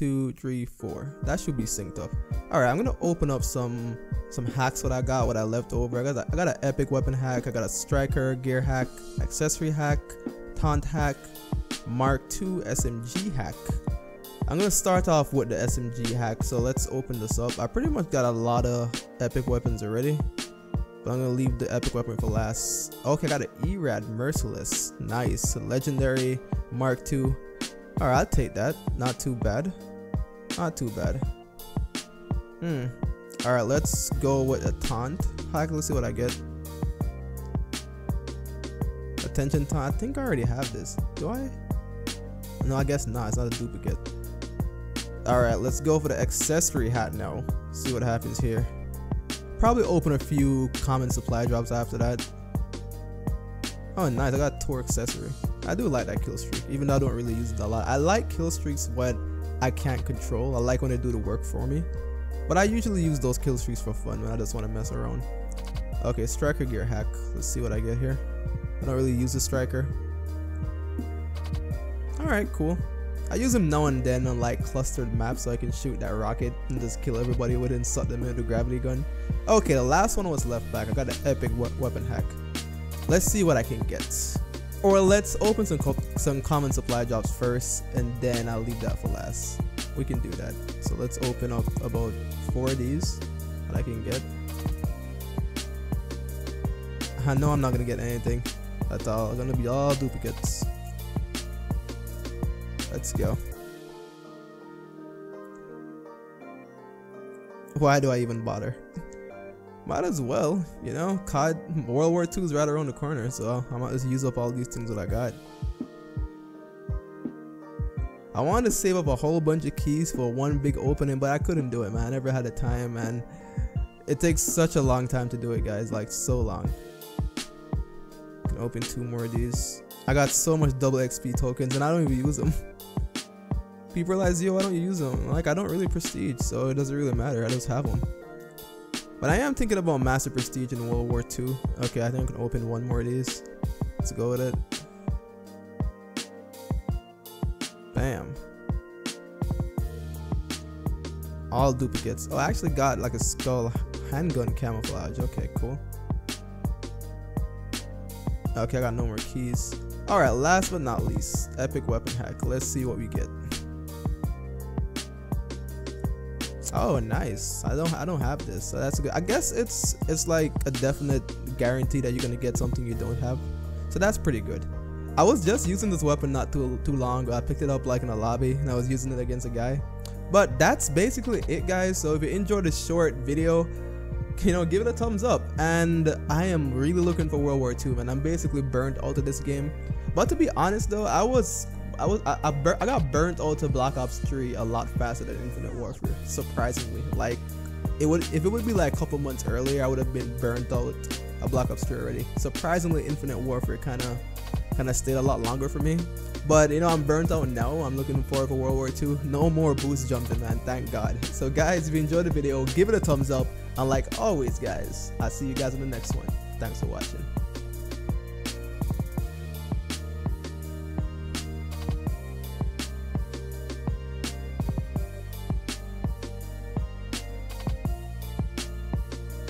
1, 2, 3, 4. That should be synced up. All right, I'm gonna open up some hacks what I got, what I left over. I got an epic weapon hack. I got a striker gear hack, accessory hack, taunt hack, Mark II SMG hack. I'm gonna start off with the SMG hack. So let's open this up. I pretty much got a lot of epic weapons already, but I'm gonna leave the epic weapon for last. Okay, I got an ERAD Merciless. Nice, legendary Mark II. All right, I'll take that. Not too bad. Not too bad. All right, let's go with a taunt hack. Let's see what I get. Attention taunt. I think I already have this. Do I? No, I guess not. It's not a duplicate. All right, let's go for the accessory hat now. See what happens here. Probably open a few common supply drops after that. Oh, nice. I got a tour accessory. I do like that kill streak, even though I don't really use it a lot. I like kill streaks when I can't control. I like when they do the work for me, but I usually use those kill streaks for fun when I just want to mess around. Okay, striker gear hack. Let's see what I get here. I don't really use the striker. All right, cool. I use him now and then on like clustered maps, so I can shoot that rocket and just kill everybody with it and suck them into the gravity gun. Okay, the last one was left back. I got an epic weapon hack. Let's see what I can get. Or let's open some common supply drops first, and then I'll leave that for last. We can do that. So let's open up about 4 of these that I can get. I know I'm not gonna get anything. That's all gonna be all duplicates. Let's go. Why do I even bother? Might as well, you know, COD World War II is right around the corner, so I might just use up all these things that I got. I wanted to save up a whole bunch of keys for one big opening, but I couldn't do it, man. I never had the time, man. It takes such a long time to do it, guys, like so long. I can open 2 more of these. I got so much double XP tokens, and I don't even use them. People realize, yo, why don't you use them? Like, I don't really prestige, so it doesn't really matter. I just have them. But I am thinking about massive prestige in World War II. Okay, I think I can open 1 more of these. Let's go with it. Bam. All duplicates. Oh, I actually got like a skull handgun camouflage. Okay, cool. Okay, I got no more keys. All right, last but not least, epic weapon hack. Let's see what we get. Oh, nice. I don't have this, so that's good. I guess it's like a definite guarantee that you're gonna get something you don't have, so that's pretty good. I was just using this weapon not too long ago. I picked it up like in a lobby, and I was using it against a guy. But that's basically it, guys. So if you enjoyed this short video, you know, give it a thumbs up. And I am really looking for World War II, man. I'm basically burnt out of this game. But to be honest, though, I got burnt out to Black Ops 3 a lot faster than Infinite Warfare, surprisingly. Like, if it would be like a couple months earlier, I would have been burnt out of Black Ops 3 already. Surprisingly, Infinite Warfare kind of stayed a lot longer for me. But you know, I'm burnt out now. I'm looking forward for World War II. No more boost jumping, man. Thank God. So guys, if you enjoyed the video, give it a thumbs up. And like always, guys, I'll see you guys in the next one. Thanks for watching.